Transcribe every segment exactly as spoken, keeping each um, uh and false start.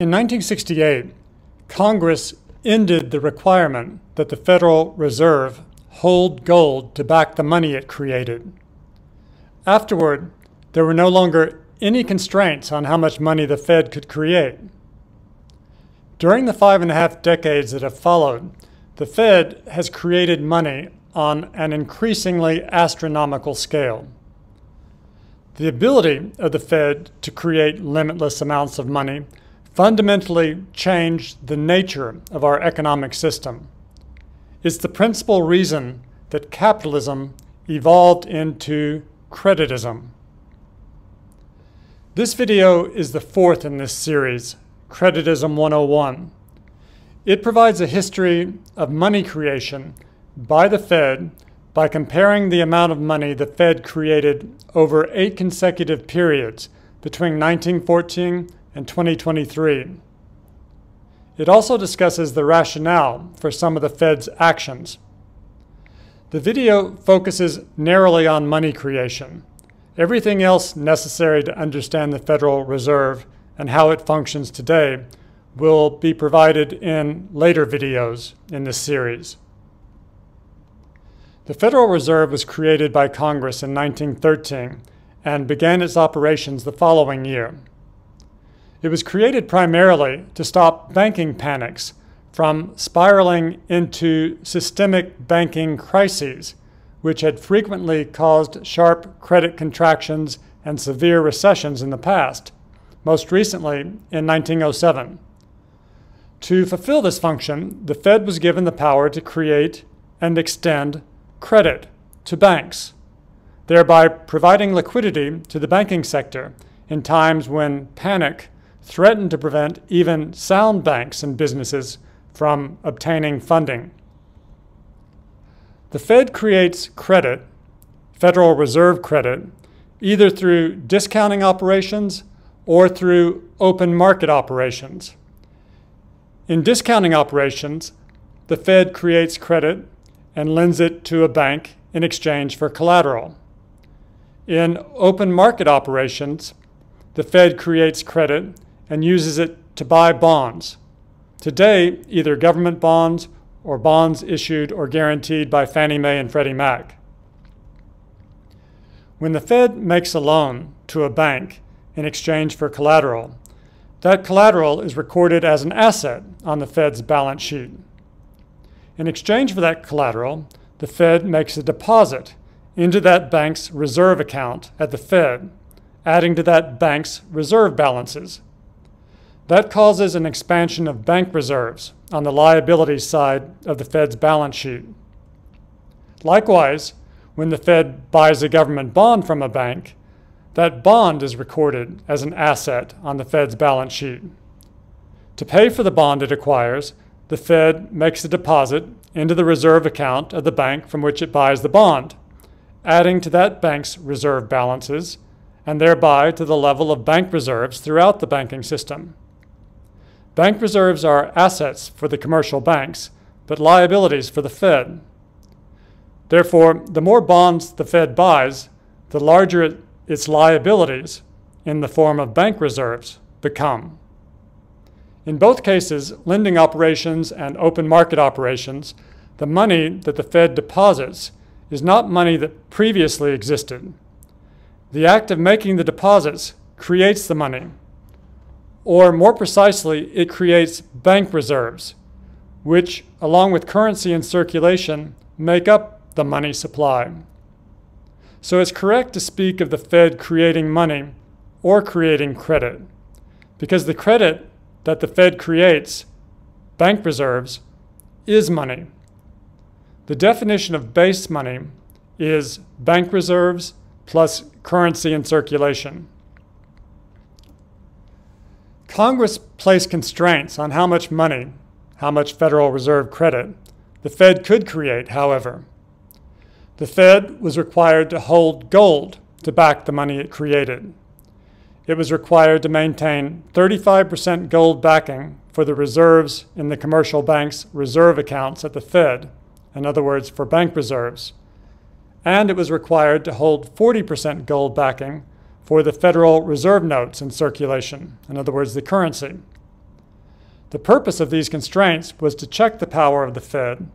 In nineteen sixty-eight, Congress ended the requirement that the Federal Reserve hold gold to back the money it created. Afterward, there were no longer any constraints on how much money the Fed could create. During the five and a half decades that have followed, the Fed has created money on an increasingly astronomical scale. The ability of the Fed to create limitless amounts of money fundamentally changed the nature of our economic system. It's the principal reason that capitalism evolved into creditism. This video is the fourth in this series, Creditism one oh one. It provides a history of money creation by the Fed by comparing the amount of money the Fed created over eight consecutive periods between nineteen fourteen and twenty twenty-three. It also discusses the rationale for some of the Fed's actions. The video focuses narrowly on money creation. Everything else necessary to understand the Federal Reserve and how it functions today will be provided in later videos in this series. The Federal Reserve was created by Congress in nineteen thirteen and began its operations the following year. It was created primarily to stop banking panics from spiraling into systemic banking crises, which had frequently caused sharp credit contractions and severe recessions in the past, most recently in nineteen oh seven. To fulfill this function, the Fed was given the power to create and extend credit to banks, thereby providing liquidity to the banking sector in times when panic threatened to prevent even sound banks and businesses from obtaining funding. The Fed creates credit, Federal Reserve credit, either through discounting operations or through open market operations. In discounting operations, the Fed creates credit and lends it to a bank in exchange for collateral. In open market operations, the Fed creates credit and uses it to buy bonds. Today, either government bonds or bonds issued or guaranteed by Fannie Mae and Freddie Mac. When the Fed makes a loan to a bank in exchange for collateral, that collateral is recorded as an asset on the Fed's balance sheet. In exchange for that collateral, the Fed makes a deposit into that bank's reserve account at the Fed, adding to that bank's reserve balances. That causes an expansion of bank reserves on the liabilities side of the Fed's balance sheet. Likewise, when the Fed buys a government bond from a bank, that bond is recorded as an asset on the Fed's balance sheet. To pay for the bond it acquires, the Fed makes a deposit into the reserve account of the bank from which it buys the bond, adding to that bank's reserve balances and thereby to the level of bank reserves throughout the banking system. Bank reserves are assets for the commercial banks, but liabilities for the Fed. Therefore, the more bonds the Fed buys, the larger its liabilities in the form of bank reserves become. In both cases, lending operations and open market operations, the money that the Fed deposits is not money that previously existed. The act of making the deposits creates the money, or more precisely, it creates bank reserves, which, along with currency in circulation, make up the money supply. So it's correct to speak of the Fed creating money or creating credit, because the credit that the Fed creates, bank reserves, is money. The definition of base money is bank reserves plus currency in circulation. Congress placed constraints on how much money, how much Federal Reserve credit, the Fed could create, however. The Fed was required to hold gold to back the money it created. It was required to maintain thirty-five percent gold backing for the reserves in the commercial banks' reserve accounts at the Fed, in other words, for bank reserves. And it was required to hold forty percent gold backing for the Federal Reserve notes in circulation, in other words, the currency. The purpose of these constraints was to check the power of the Fed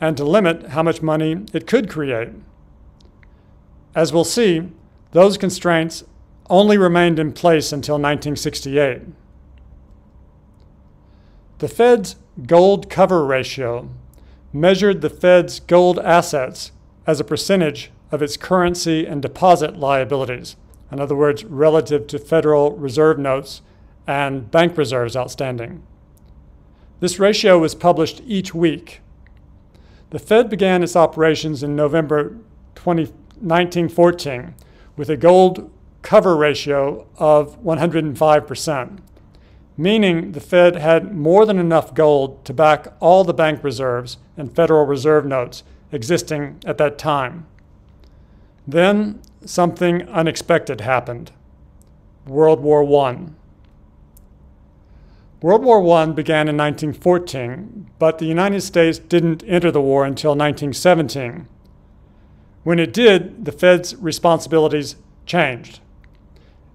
and to limit how much money it could create. As we'll see, those constraints only remained in place until nineteen sixty-eight. The Fed's gold cover ratio measured the Fed's gold assets as a percentage of its currency and deposit liabilities, in other words, relative to Federal Reserve notes and bank reserves outstanding. This ratio was published each week. The Fed began its operations in November nineteen fourteen with a gold cover ratio of one hundred five percent, meaning the Fed had more than enough gold to back all the bank reserves and Federal Reserve notes existing at that time. Then something unexpected happened. World War One. World War One began in nineteen fourteen, but the United States didn't enter the war until nineteen seventeen. When it did, the Fed's responsibilities changed.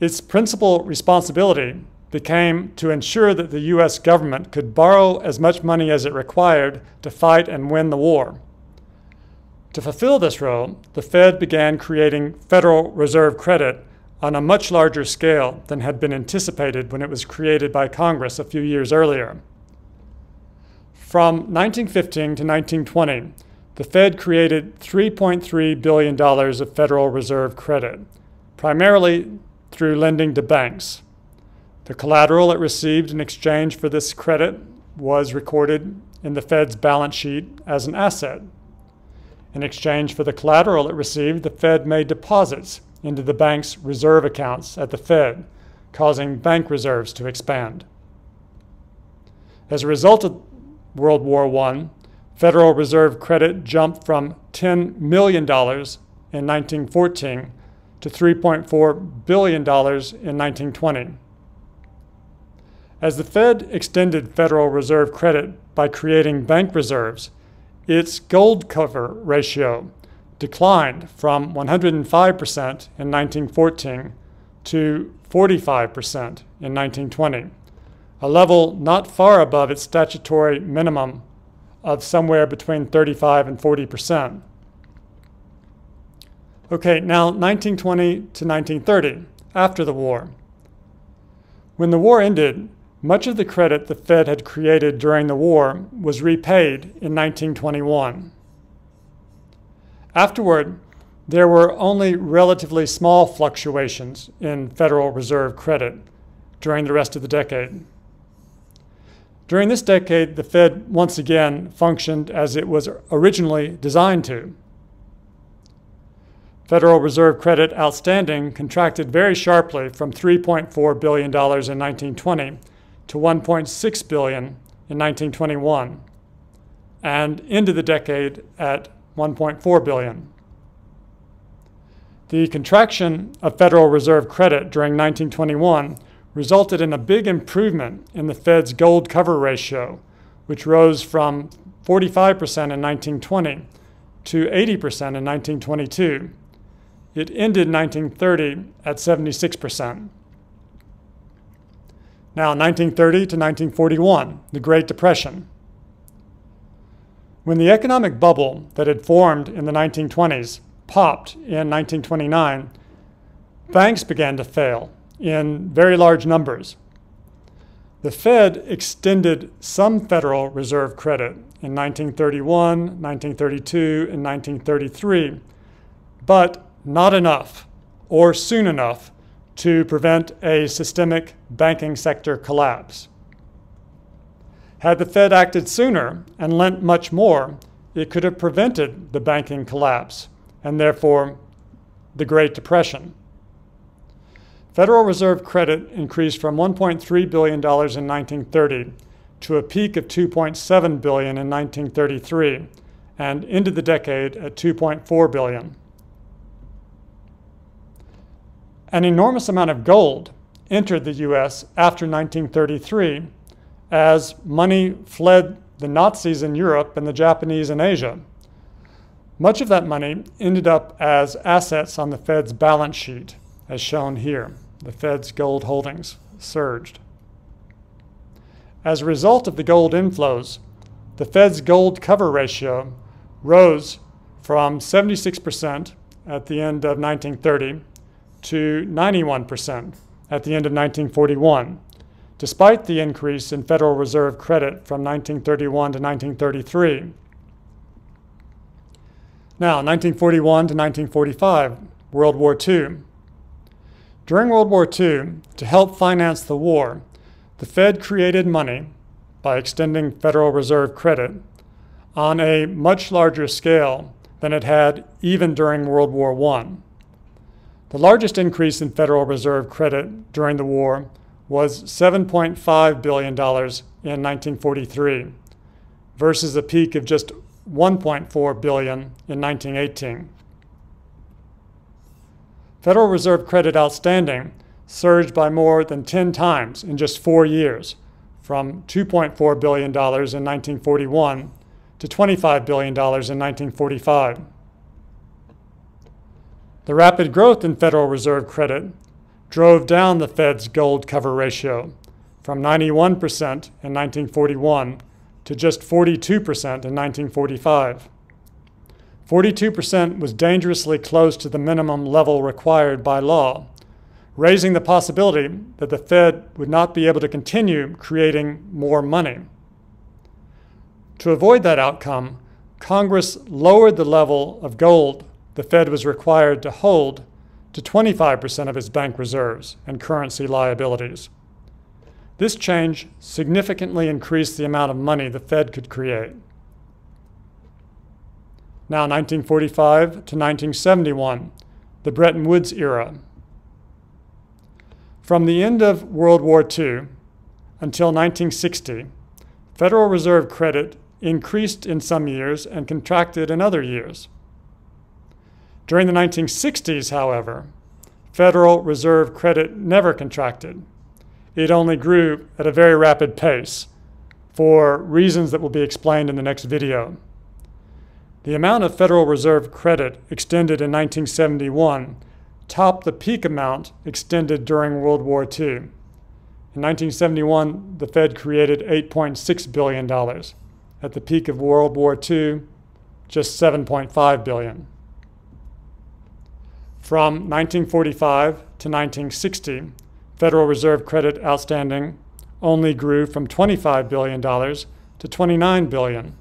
Its principal responsibility became to ensure that the U S government could borrow as much money as it required to fight and win the war. To fulfill this role, the Fed began creating Federal Reserve credit on a much larger scale than had been anticipated when it was created by Congress a few years earlier. From nineteen fifteen to nineteen twenty, the Fed created three point three billion dollars of Federal Reserve credit, primarily through lending to banks. The collateral it received in exchange for this credit was recorded in the Fed's balance sheet as an asset. In exchange for the collateral it received, the Fed made deposits into the bank's reserve accounts at the Fed, causing bank reserves to expand. As a result of World War One, Federal Reserve credit jumped from ten million dollars in nineteen fourteen to three point four billion dollars in nineteen twenty. As the Fed extended Federal Reserve credit by creating bank reserves, its gold cover ratio declined from one hundred five percent in nineteen fourteen to forty-five percent in nineteen twenty, a level not far above its statutory minimum of somewhere between thirty-five and forty percent. Okay, now nineteen twenty to nineteen thirty, after the war. When the war ended, much of the credit the Fed had created during the war was repaid in nineteen twenty-one. Afterward, there were only relatively small fluctuations in Federal Reserve credit during the rest of the decade. During this decade, the Fed once again functioned as it was originally designed to. Federal Reserve credit outstanding contracted very sharply from three point four billion dollars in nineteen twenty to one point six billion dollars in nineteen twenty-one, and ended the decade at one point four billion dollars. The contraction of Federal Reserve credit during nineteen twenty-one resulted in a big improvement in the Fed's gold cover ratio, which rose from forty-five percent in nineteen twenty to eighty percent in nineteen twenty-two. It ended nineteen thirty at seventy-six percent. Now nineteen thirty to nineteen forty-one, the Great Depression. When the economic bubble that had formed in the nineteen twenties popped in nineteen twenty-nine, banks began to fail in very large numbers. The Fed extended some Federal Reserve credit in nineteen thirty-one, nineteen thirty-two, and nineteen thirty-three, but not enough, or soon enough, to prevent a systemic banking sector collapse. Had the Fed acted sooner and lent much more, it could have prevented the banking collapse and therefore the Great Depression. Federal Reserve credit increased from one point three billion dollars in nineteen thirty to a peak of two point seven billion dollars in nineteen thirty-three and ended the decade at two point four billion dollars. An enormous amount of gold entered the U S after nineteen thirty-three as money fled the Nazis in Europe and the Japanese in Asia. Much of that money ended up as assets on the Fed's balance sheet, as shown here. The Fed's gold holdings surged. As a result of the gold inflows, the Fed's gold cover ratio rose from seventy-six percent at the end of nineteen thirty to ninety-one percent at the end of nineteen forty-one, despite the increase in Federal Reserve credit from nineteen thirty-one to nineteen thirty-three. Now, nineteen forty-one to nineteen forty-five, World War Two. During World War Two, to help finance the war, the Fed created money by extending Federal Reserve credit on a much larger scale than it had even during World War One. The largest increase in Federal Reserve credit during the war was seven point five billion dollars in nineteen forty-three versus a peak of just one point four billion dollars in nineteen eighteen. Federal Reserve credit outstanding surged by more than ten times in just four years, from two point four billion dollars in nineteen forty-one to twenty-five billion dollars in nineteen forty-five. The rapid growth in Federal Reserve credit drove down the Fed's gold cover ratio from ninety-one percent in nineteen forty-one to just forty-two percent in nineteen forty-five. forty-two percent was dangerously close to the minimum level required by law, raising the possibility that the Fed would not be able to continue creating more money. To avoid that outcome, Congress lowered the level of gold the Fed was required to hold to twenty-five percent of its bank reserves and currency liabilities. This change significantly increased the amount of money the Fed could create. Now, nineteen forty-five to nineteen seventy-one, the Bretton Woods era. From the end of World War Two until nineteen sixty, Federal Reserve credit increased in some years and contracted in other years. During the nineteen sixties, however, Federal Reserve credit never contracted. It only grew at a very rapid pace for reasons that will be explained in the next video. The amount of Federal Reserve credit extended in nineteen seventy-one topped the peak amount extended during World War Two. In nineteen seventy-one, the Fed created eight point six billion dollars. At the peak of World War Two, just seven point five billion dollars. From nineteen forty-five to nineteen sixty, Federal Reserve credit outstanding only grew from twenty-five billion dollars to twenty-nine billion dollars.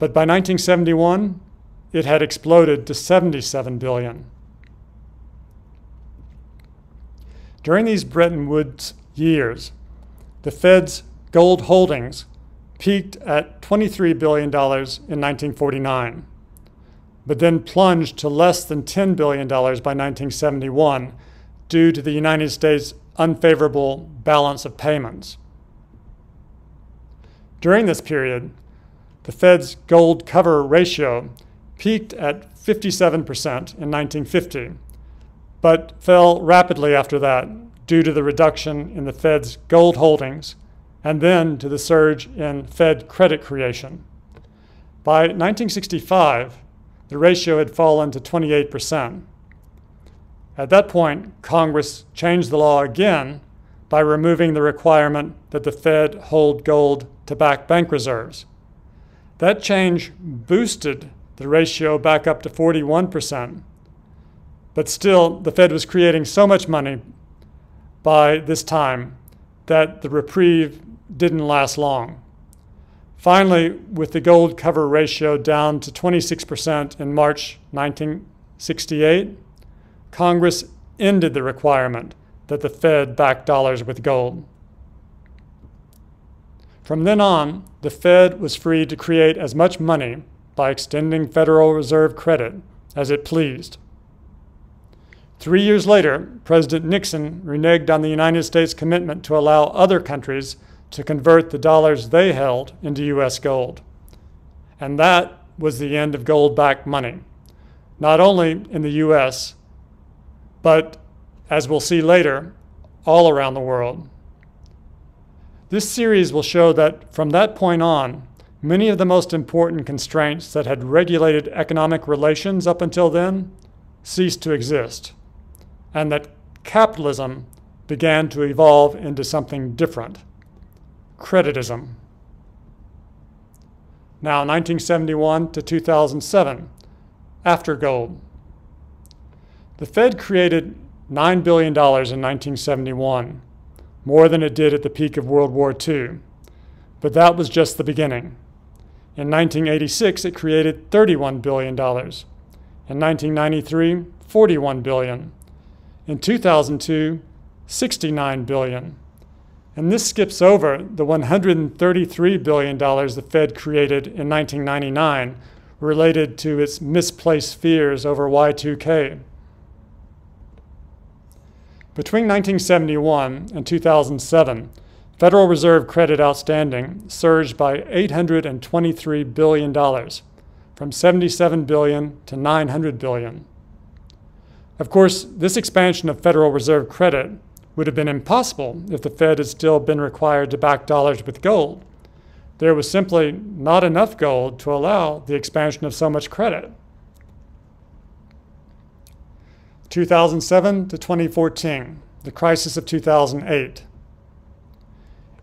But by nineteen seventy-one, it had exploded to seventy-seven billion dollars. During these Bretton Woods years, the Fed's gold holdings peaked at twenty-three billion dollars in nineteen forty-nine, but then plunged to less than ten billion dollars by nineteen seventy-one due to the United States' unfavorable balance of payments. During this period, the Fed's gold cover ratio peaked at fifty-seven percent in nineteen fifty, but fell rapidly after that due to the reduction in the Fed's gold holdings and then to the surge in Fed credit creation. By nineteen sixty-five, the ratio had fallen to twenty-eight percent. At that point, Congress changed the law again by removing the requirement that the Fed hold gold to back bank reserves. That change boosted the ratio back up to forty-one percent. But still, the Fed was creating so much money by this time that the reprieve didn't last long. Finally, with the gold cover ratio down to twenty-six percent in March nineteen sixty-eight, Congress ended the requirement that the Fed back dollars with gold. From then on, the Fed was free to create as much money by extending Federal Reserve credit as it pleased. Three years later, President Nixon reneged on the United States' commitment to allow other countries to convert the dollars they held into U S gold. And that was the end of gold-backed money, not only in the U S, but, as we'll see later, all around the world. This series will show that from that point on, many of the most important constraints that had regulated economic relations up until then ceased to exist, and that capitalism began to evolve into something different. creditism. Now, nineteen seventy-one to two thousand seven, after gold. The Fed created nine billion dollars in nineteen seventy-one, more than it did at the peak of World War Two. But that was just the beginning. In nineteen eighty-six, it created thirty-one billion dollars. In nineteen ninety-three, forty-one billion dollars. In two thousand two, sixty-nine billion dollars. And this skips over the one hundred thirty-three billion dollars the Fed created in nineteen ninety-nine related to its misplaced fears over Y two K. Between nineteen seventy-one and two thousand seven, Federal Reserve credit outstanding surged by eight hundred twenty-three billion dollars, from seventy-seven billion dollars to nine hundred billion dollars. Of course, this expansion of Federal Reserve credit would have been impossible if the Fed had still been required to back dollars with gold. There was simply not enough gold to allow the expansion of so much credit. two thousand seven to twenty fourteen, the crisis of two thousand eight.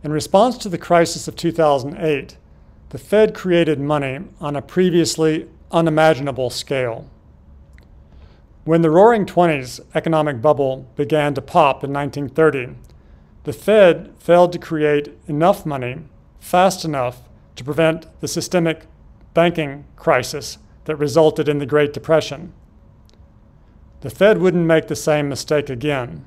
In response to the crisis of two thousand eight, the Fed created money on a previously unimaginable scale. When the Roaring Twenties economic bubble began to pop in nineteen thirty, the Fed failed to create enough money fast enough to prevent the systemic banking crisis that resulted in the Great Depression. The Fed wouldn't make the same mistake again.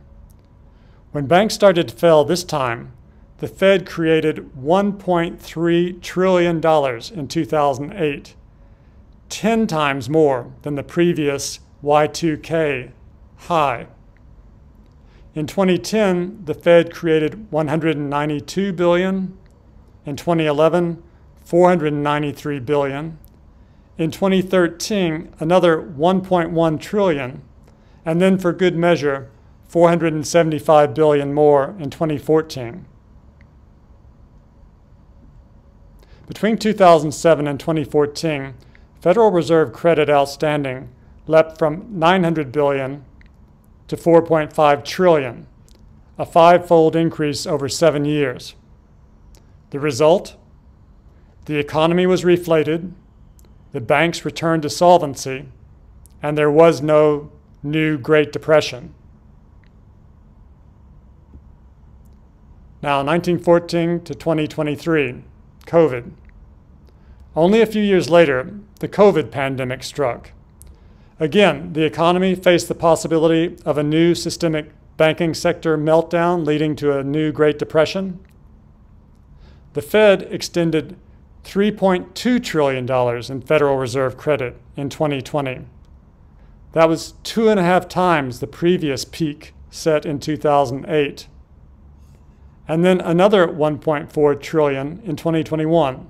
When banks started to fail this time, the Fed created one point three trillion dollars in two thousand eight, ten times more than the previous Y two K high. In twenty ten, the Fed created one hundred ninety-two billion dollars. In twenty eleven, four hundred ninety-three billion dollars. In twenty thirteen, another one point one trillion dollars. And then for good measure, four hundred seventy-five billion dollars more in twenty fourteen. Between two thousand seven and twenty fourteen, Federal Reserve credit outstanding leapt from nine hundred billion dollars to four point five trillion dollars, a five-fold increase over seven years. The result? The economy was reflated, the banks returned to solvency, and there was no new Great Depression. Now, nineteen fourteen to twenty twenty-three, COVID. Only a few years later, the COVID pandemic struck. Again, the economy faced the possibility of a new systemic banking sector meltdown leading to a new Great Depression. The Fed extended three point two trillion dollars in Federal Reserve credit in twenty twenty. That was two and a half times the previous peak set in two thousand eight. And then another one point four trillion dollars in twenty twenty-one.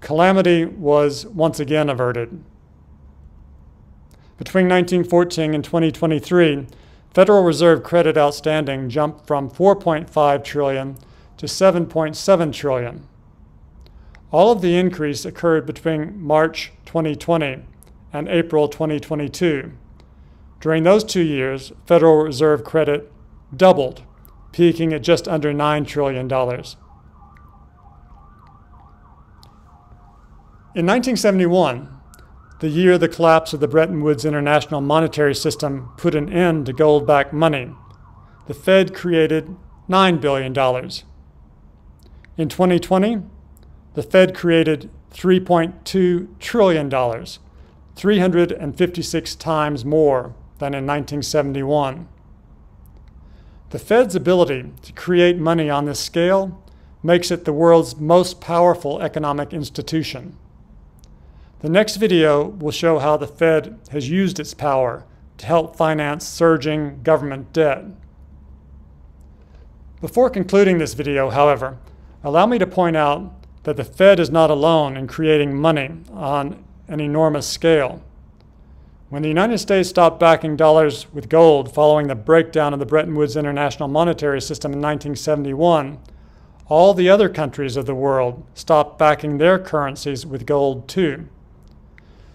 Calamity was once again averted. Between nineteen fourteen and twenty twenty-three, Federal Reserve credit outstanding jumped from four point five trillion dollars to seven point seven trillion dollars. All of the increase occurred between March twenty twenty and April twenty twenty-two. During those two years, Federal Reserve credit doubled, peaking at just under nine trillion dollars. In nineteen seventy-one, the year the collapse of the Bretton Woods international monetary system put an end to gold-backed money, the Fed created nine billion dollars. In twenty twenty, the Fed created three point two trillion dollars, three hundred fifty-six times more than in nineteen seventy-one. The Fed's ability to create money on this scale makes it the world's most powerful economic institution. The next video will show how the Fed has used its power to help finance surging government debt. Before concluding this video, however, allow me to point out that the Fed is not alone in creating money on an enormous scale. When the United States stopped backing dollars with gold following the breakdown of the Bretton Woods international monetary system in nineteen seventy-one, all the other countries of the world stopped backing their currencies with gold too.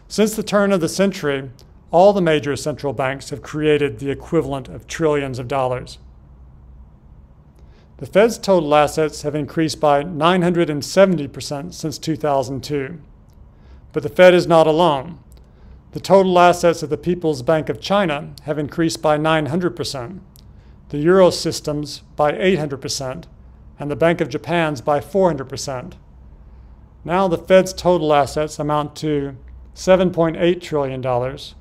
Since the turn of the century, all the major central banks have created the equivalent of trillions of dollars. The Fed's total assets have increased by nine hundred seventy percent since two thousand two. But the Fed is not alone. The total assets of the People's Bank of China have increased by nine hundred percent, the Euro system's by eight hundred percent, and the Bank of Japan's by four hundred percent. Now the Fed's total assets amount to seven point eight trillion dollars.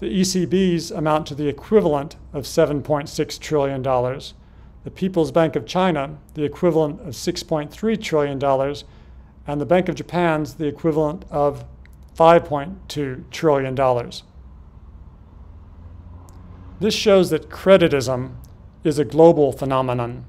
The E C B's amount to the equivalent of seven point six trillion dollars. The People's Bank of China, the equivalent of six point three trillion dollars, and the Bank of Japan's, the equivalent of five point two trillion dollars. This shows that creditism is a global phenomenon.